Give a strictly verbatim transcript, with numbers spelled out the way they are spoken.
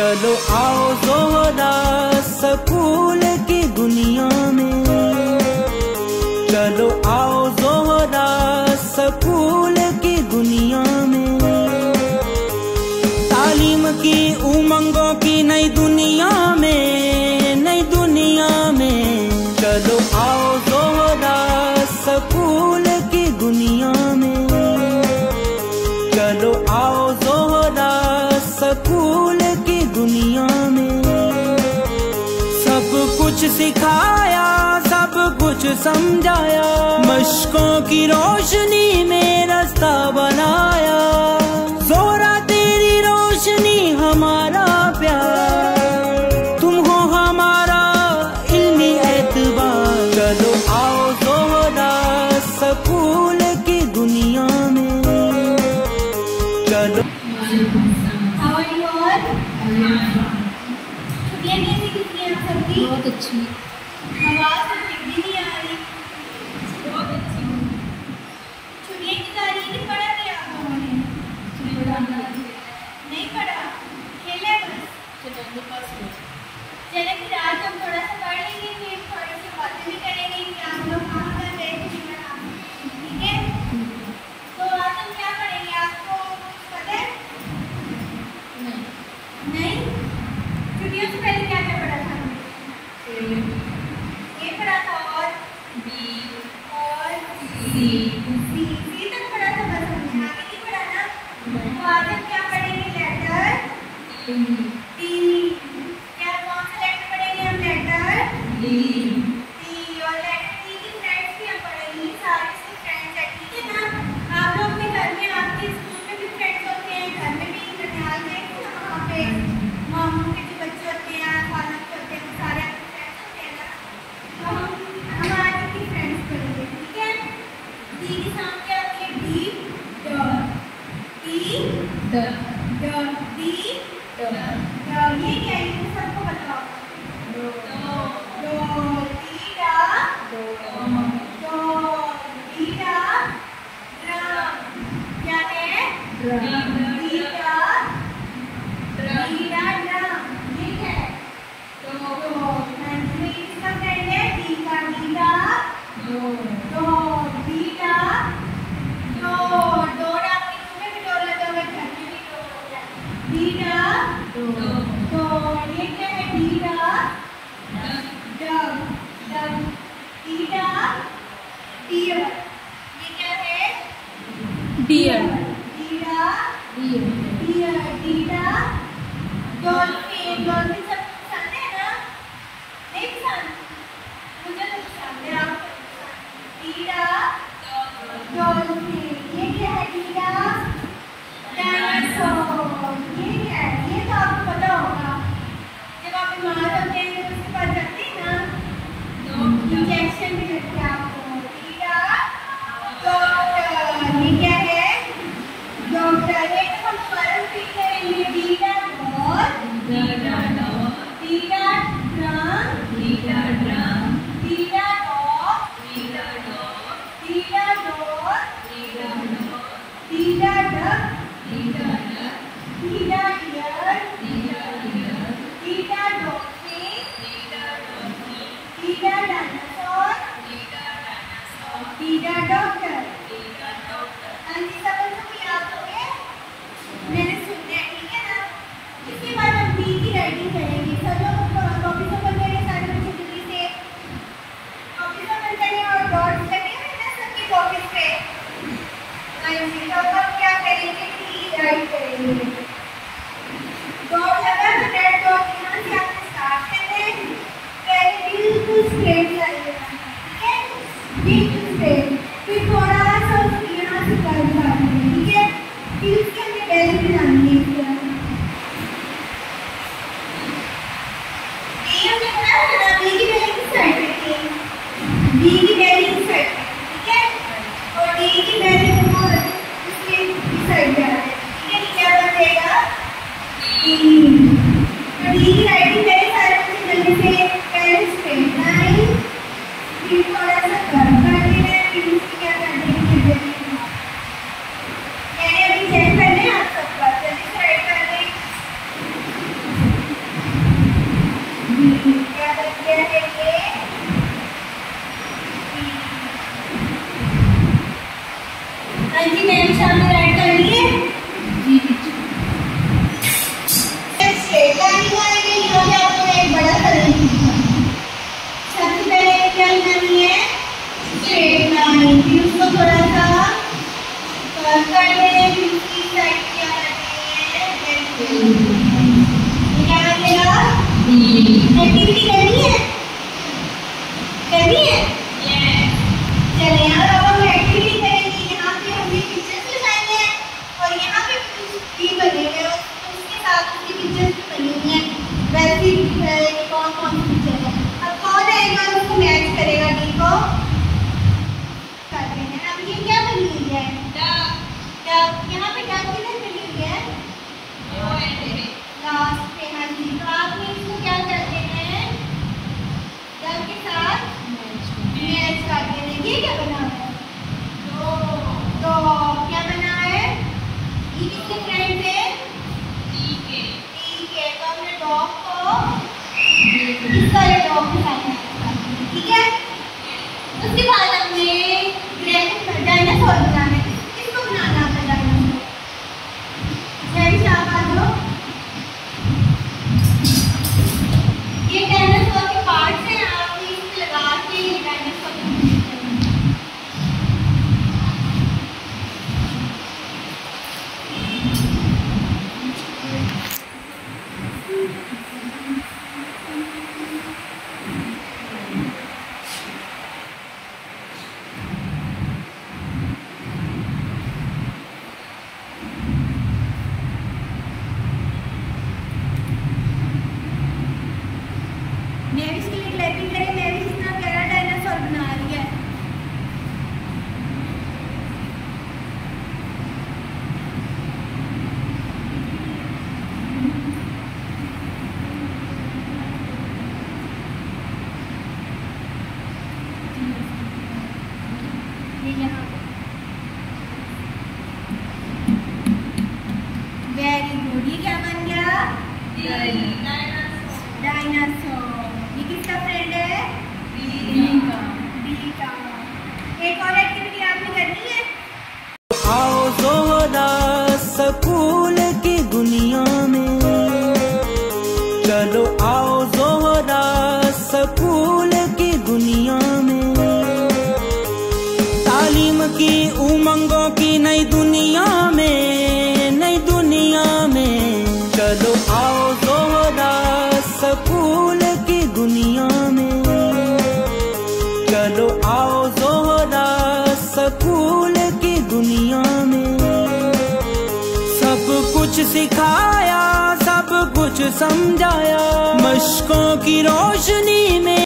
चलो आओ ज़ोहरा स्कूल की दुनिया में, चलो आओ ज़ोहरा स्कूल की दुनिया में। तालीम की उमंगों की नई दुनिया में, नई दुनिया में। चलो आओ ज़ोहरा स्कूल की दुनिया में, चलो आओ ज़ोहरा स्कूल की दुनिया में। सब कुछ सिखाया, सब कुछ समझाया, मश्कों की रोशनी में रास्ता बनाया। ज़ोहरा तेरी रोशनी हमारा प्यार, तुम हो हमारा इल्मी एतबार। चलो आओ ज़ोहरा स्कूल की दुनिया में, चलो। बहुत अच्छी आवाज़ तो बिगड़ी नहीं आ रही, बहुत अच्छी। छुट्टियों की तारीख में पढ़ा क्या आप लोगों ने? नहीं पढ़ा, खेले बस। चलो पास हो चले फिर आज हम थोड़ा सा पढ़ लेंगे, फिर थोड़ी सी बातें भी करेंगे कि आप लोग कहाँ पर गए थे, ठीक है? तो आज हम क्या पढ़ेंगे आपको पता है? नहीं नहीं छुट्टियों से पहले क्या क्या पढ़ा था? ये पढ़ा था और बी और सी सी सी तक पढ़ा था, बस हमने आगे नहीं पढ़ा ना। तो आज हम क्या पढ़ेंगे? Letter T. क्या कौन सा लेटर पढ़ेंगे हम? Letter T T. और लेटर टी की फ्रेंड्स भी हम पढ़ेंगे, सारे इसके फ्रेंड्स हैं, ठीक है ना? आप लोग अपने घर में, आपके स्कूल में भी फ्रेंड्स होते हैं, घर में भी ननिहाल में वहाँ पे मामू के जो बच्चे होते हैं, खाला के होते हैं, वो सारे डी। ये क्या है? सबको बताओ। दो दो डीडा दो दो डीडा ड्रम। क्या है? ड्रम। डीडा डीडा ड्रम, ठीक है? तो तो इसमें किसका करेंगे? डी का डीडा दो दो डीडा दो डोरा। डीडा दो दो। ये क्या है? डीडा डब डब डीडा डियर। ये क्या है? डियर डीडा डियर डियर डीडा डॉल्फिन। डॉल्फिन सब पसंद है ना? नहीं पसंद? मुझे तो पसंद है, आपको पसंद? डीडा डॉल्फिन। ये क्या है? डीडा डायनासोर। इंजेक्शन भी लगता है आपको। डीडा डॉक्टर। ये क्या है? डॉक्टर। ये हम फॉर्म फिल करेंगे। डीडा और डीडा डॉग डीडा ड्रम डीडा ड्रम डीडा डॉग डीडा डॉग डीडा डॉग डीडा डॉग डीडा डक डीडा डक डीडा डियर डीडा डियर डीडा डॉग डीडा डॉग डीडा डक डीडा डॉक्टर। डीडा डॉक्टर। अंजी सबको भी याद हो गए? मैंने सुना है, ठीक है ना? इसके बाद हम बी की राइटिंग करेंगे। सब लोग कॉपी ओपन करें, सारे बच्चे जल्दी से कॉपी ओपन करें और डॉट्स लगे हुए ना सबकी कॉपी पे। अंजी सब लोग क्या करेंगे? टी राइट करेंगे। डॉट लगा तो रेड डॉट यहाँ से आपको स्टार्ट करना है। पहले बिल्कुल स्ट्रेट लाइए, ठीक है? बिल्कुल स्ट्रेट। फिर थोड़ा सा उसको यहाँ से कर पाते हैं, ठीक है? फिर उसके अंदर बेल भी लानी है। ये हमने पढ़ा था ना, बी की बेल किस साइड रखी है? बी की बेल किस साइड रखी है, ठीक है? और डी की बेल को उसके इस साइड पे रखते हैं, ठीक है? क्या बनेगा? डी। तो डी की राइटिंग बेल सारे बच्चे जल्दी से पहले स्ट्रेट लाएं, फिर थोड़ा सा कर पाते हैं। क्या करने की जरूरत है? मैंने अभी चेक करने आप सबका। हल्की नई दिशा में राइट करेंगे जी टीचर। स्ट्रेट लाइन निकालेंगे, ये आपको एक बड़ा सर्कल दिखाएंगे। सबसे पहले क्या बनानी है स्ट्रेट लाइन, फिर उसको थोड़ा सा कर्व कर देंगे, फिर उसकी साइड क्या करनी है ये क्या बनेगा डी। एक्टिविटी करनी है करनी है चले यार। अब हम एक्टिविटी करेंगे, यहाँ पे हमने पिक्चर्स बनाए हैं और यहाँ पे भी बने हुए हैं, उसके साथ उसकी पिक्चर्स भी बनी हुई हैं। वैसे कौन कौन सी पिक्चर है, अब कौन आएगा उसको मैच करेगा डी को कर रहे हैं। अब ये क्या बनी हुई है डक, यहाँ पे डक किधर बनी हुई है लास्ट पे। हाँ जी, तो आपने इसको क्या करते हैं डक के साथ मैच कर देंगे। ये क्या बना है तो तो क्या बना है ये किसके फ्रेंड है ठीक है ठीक है। तो हमने डॉग को इस सारे डॉग के साथ है ठीक है। उसके बाद हमने ग्रेट डायनासोर बनाना है, इसको बनाना है डायनासोर। जय शाह आ जाओ। ये डायनासोर के पार्ट्स हैं, आपने इसको लगा के ये डायनासोर स्कूल की दुनिया में, चलो आओ ज़ोहरा स्कूल की दुनिया में, तालीम की उमंगों की नई दुनिया में, नई दुनिया में, चलो आओ ज़ोहरा स्कूल की दुनिया में, चलो आओ ज़ोहरा स्कूल की दुनिया में। कुछ सिखाया सब कुछ समझाया मश्कों की रोशनी में।